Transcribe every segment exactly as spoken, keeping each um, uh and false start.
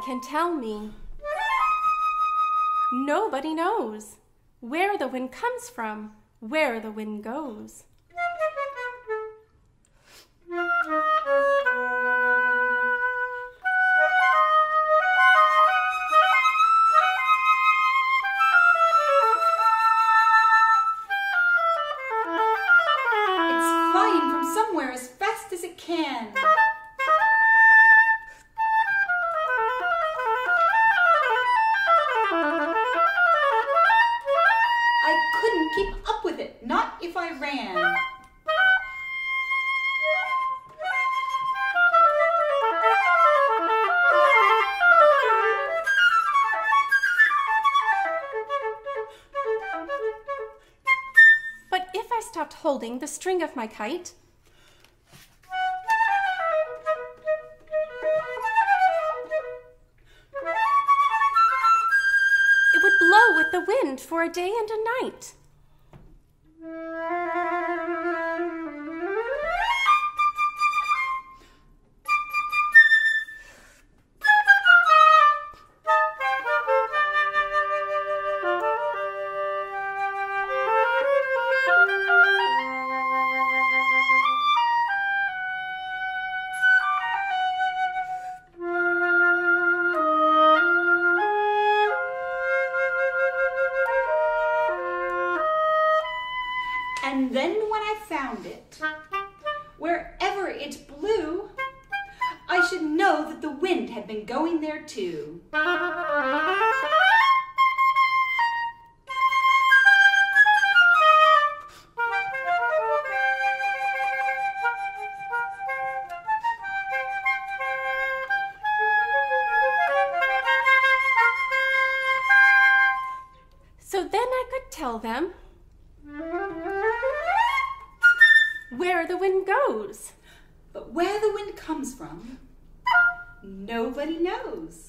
one can tell me. Nobody knows where the wind comes from, where the wind goes. Holding the string of my kite. It would blow with the wind for a day and a night. Too. So then I could tell them where the wind goes. But where the wind comes from, nobody knows.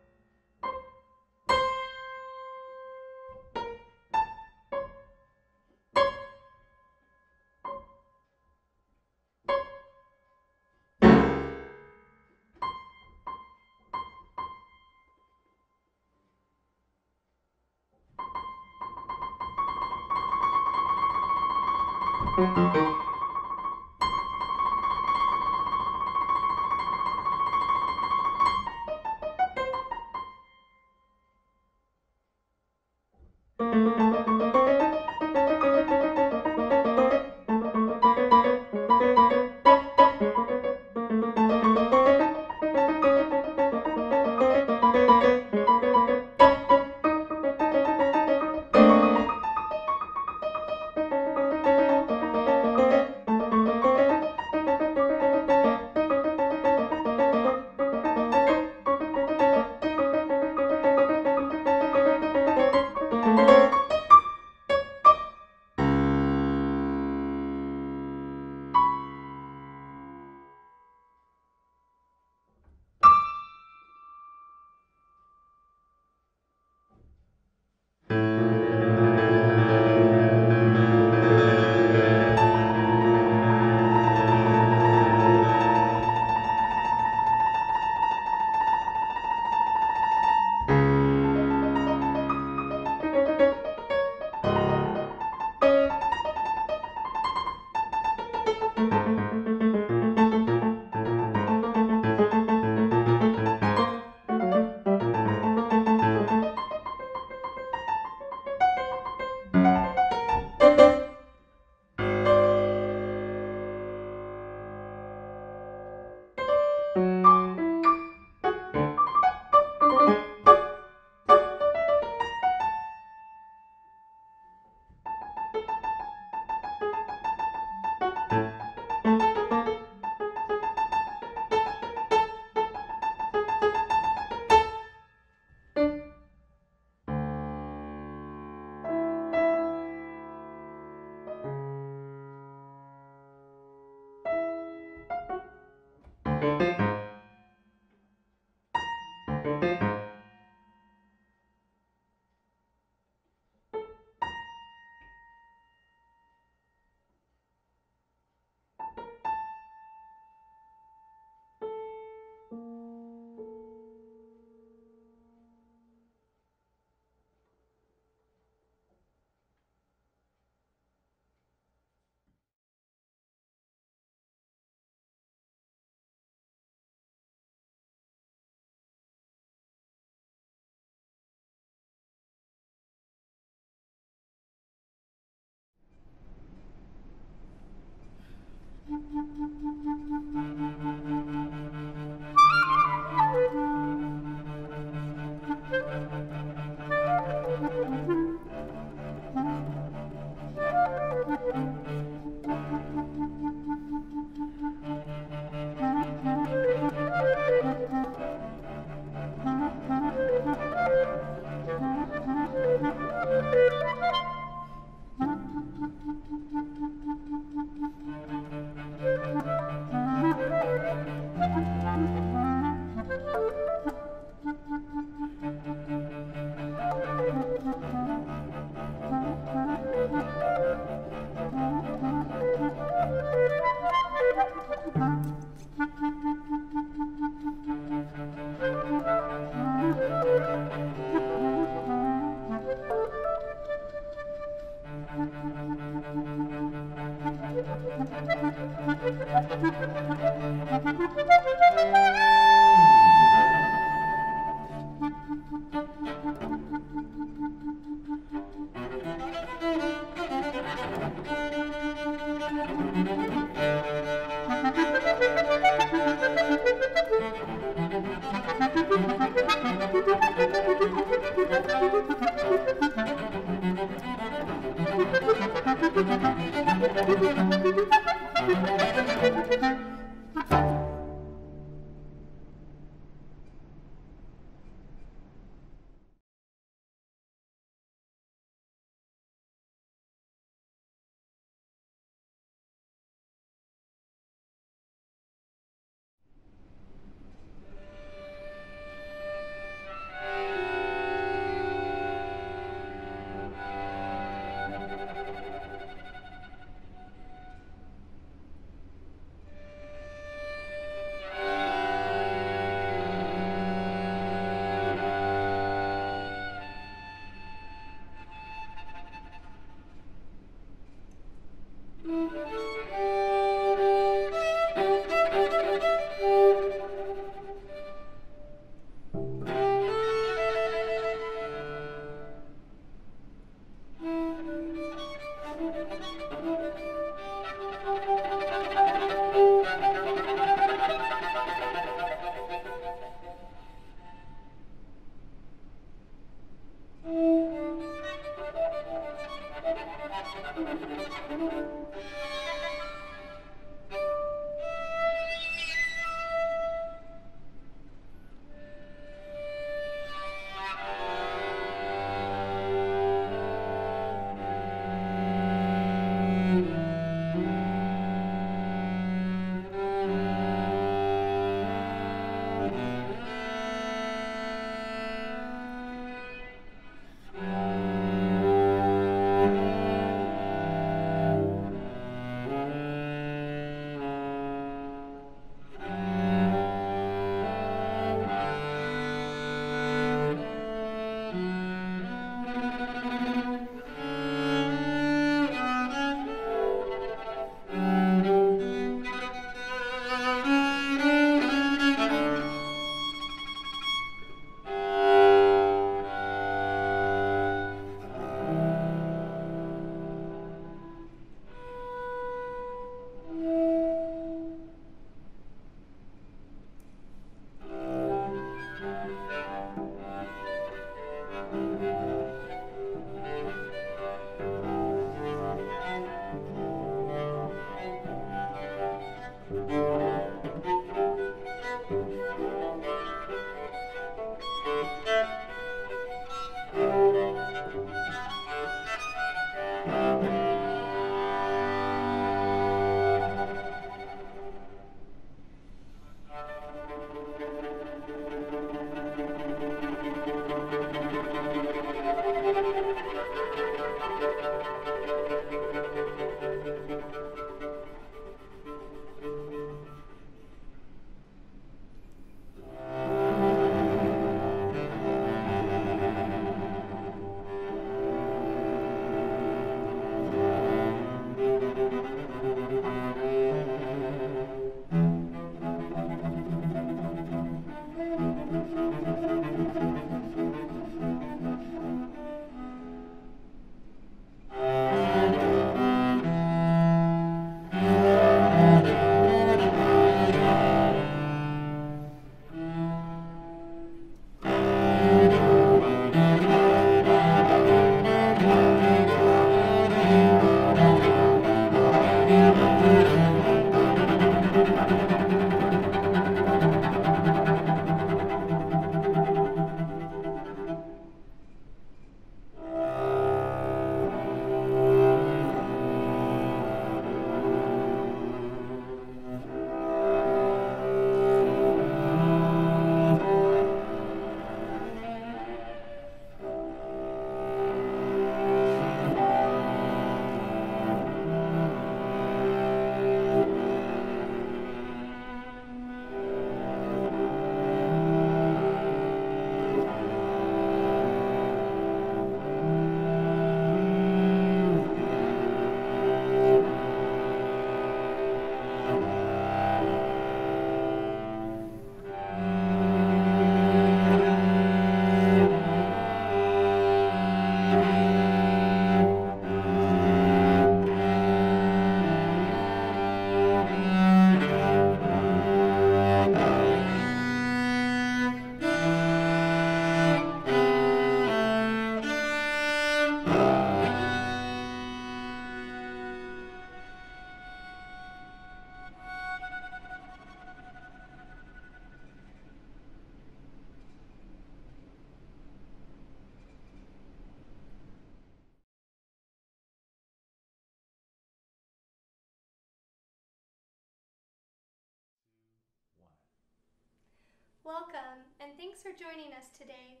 Welcome, and thanks for joining us today.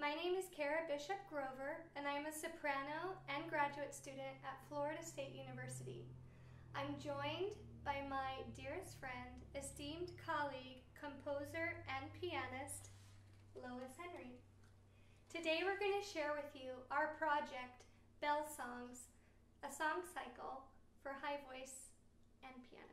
My name is Kara Bishop-Grover, and I am a soprano and graduate student at Florida State University. I'm joined by my dearest friend, esteemed colleague, composer, and pianist, Lois Henry. Today we're going to share with you our project, Bell Songs, a song cycle for high voice and piano.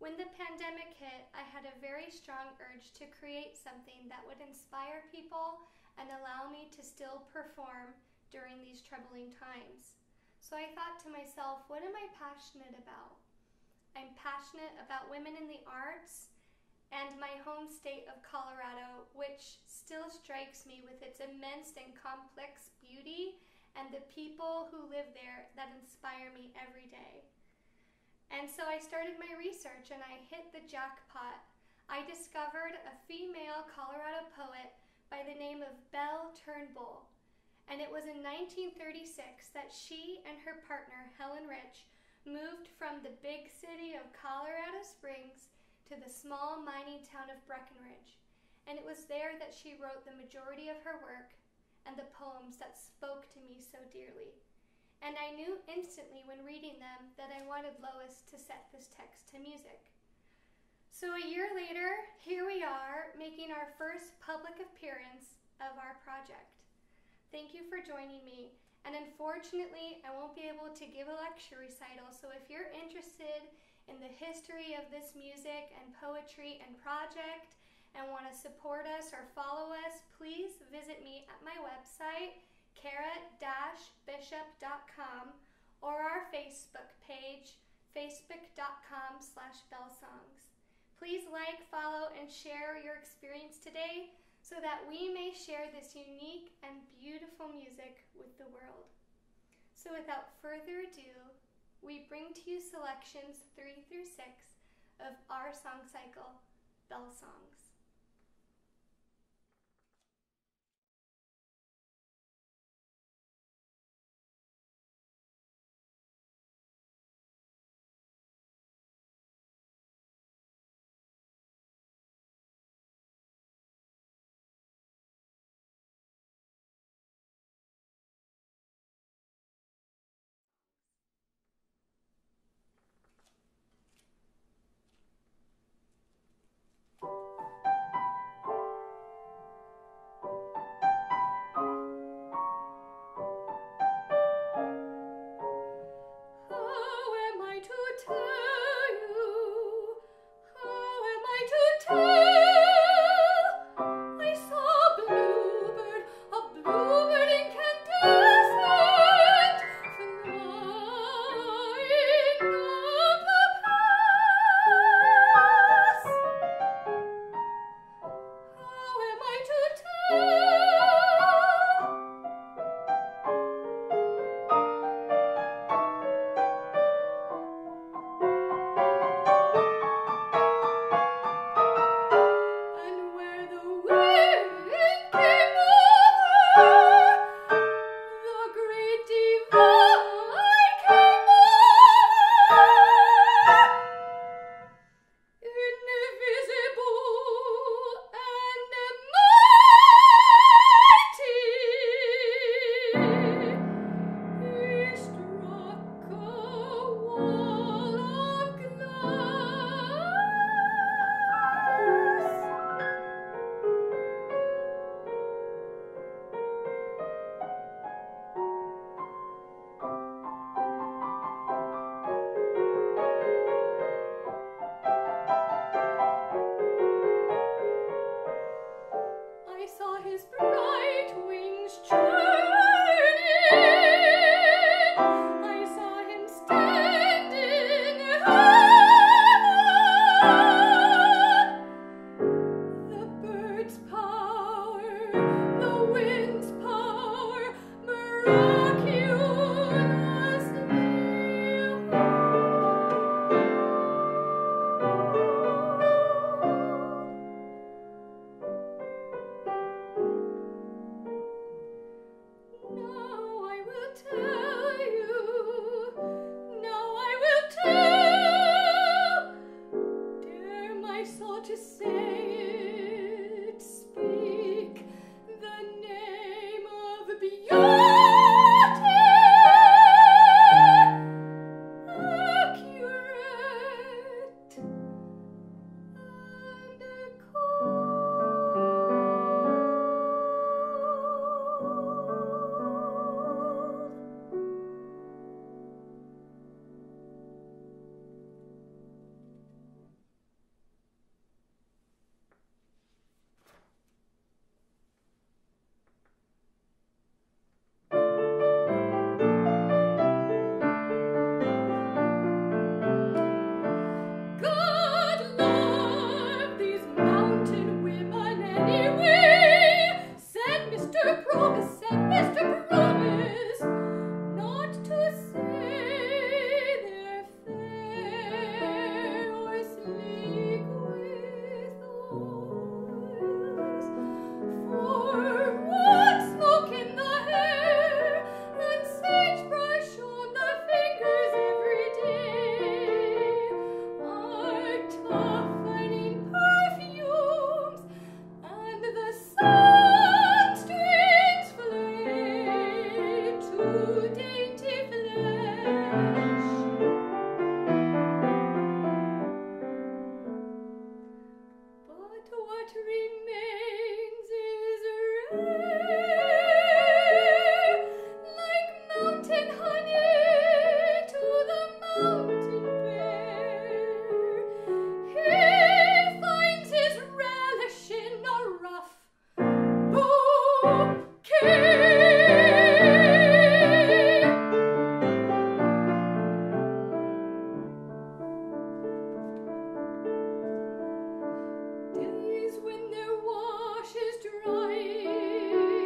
When the pandemic hit, I had a very strong urge to create something that would inspire people and allow me to still perform during these troubling times. So I thought to myself, what am I passionate about? I'm passionate about women in the arts and my home state of Colorado, which still strikes me with its immense and complex beauty and the people who live there that inspire me every day. And so I started my research and I hit the jackpot. I discovered a female Colorado poet by the name of Belle Turnbull. And it was in nineteen thirty-six that she and her partner, Helen Rich, moved from the big city of Colorado Springs to the small mining town of Breckenridge. And it was there that she wrote the majority of her work and the poems that spoke to me so dearly. And I knew instantly when reading them that I wanted Lois to set this text to music. So a year later, here we are, making our first public appearance of our project. Thank you for joining me, and unfortunately, I won't be able to give a lecture recital, so if you're interested in the history of this music and poetry and project, and want to support us or follow us, please visit me at my website, kara bishop dot com, or our Facebook page, facebook dot com slash bell songs. Please like, follow, and share your experience today so that we may share this unique and beautiful music with the world. So without further ado, we bring to you selections three through six of our song cycle, Bell Songs. Thank you. Days when their wash is drying,